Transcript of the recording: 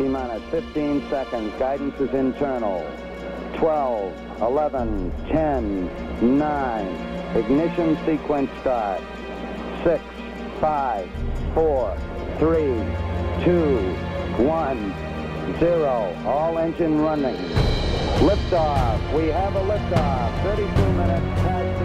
T-minus 15 seconds. Guidance is internal. 12, 11, 10, 9. Ignition sequence start. 6, 5, 4, 3, 2, 1, 0. All engine running. Liftoff. We have a liftoff. 32 minutes past.